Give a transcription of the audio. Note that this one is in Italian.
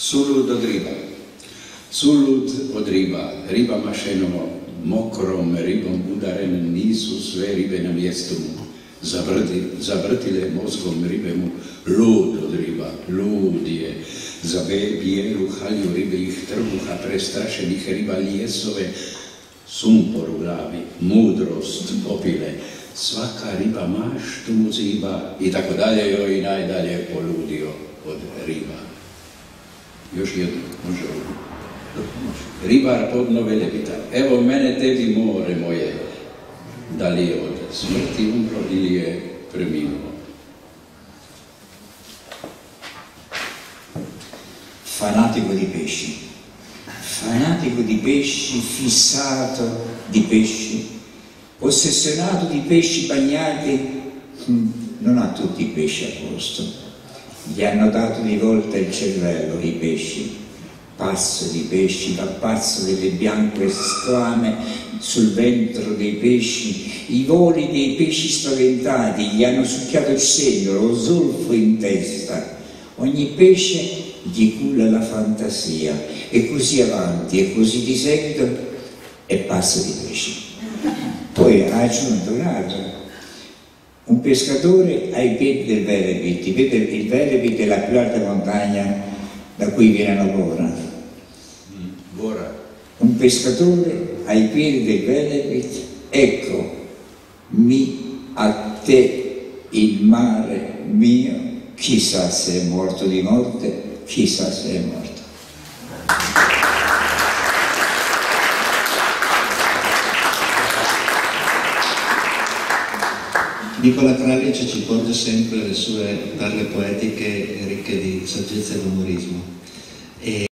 Sullud odriva, sullud odriva, riba mašenovo, mokrom ribom udaren nisu sve ribe na mjestu mu, zavrtile mozgom ribe mu, lud odriva, lud je, zabijeru halju ribih trbuha, prestrašenih riba ljesove, sumpor u glavi, mudrost popile, svaka riba maštu mu ziba, i tako dalje joj i najdalje poludio od riba. Još jedno, može ovo. Ribar podno Venebita. Evo mene tebi more moje. Da li je od smrti umro ili je preminuo? Fanatico di pesci. Fanatico di pesci, fissato di pesci, ossessionato di pesci bagnati. Non ha tutti i pesci a posto. Gli hanno dato di volta il cervello i pesci, pazzo di pesci, dal pazzo delle bianche squame sul ventre dei pesci, i voli dei pesci spaventati, gli hanno succhiato il segno, lo zolfo in testa. Ogni pesce gli culla la fantasia, e così avanti, e così di seguito, e pazzo di pesci. Poi ha aggiunto l'altro. Un pescatore ai piedi del Venebit. Il Venebit è la più alta montagna da cui viene Bora. Bora. Un pescatore ai piedi del Venebit, ecco mi a te il mare mio, chissà se è morto di morte, chissà se è morto. Nikola Kraljic ci porge sempre le sue parole poetiche ricche di saggezza e umorismo.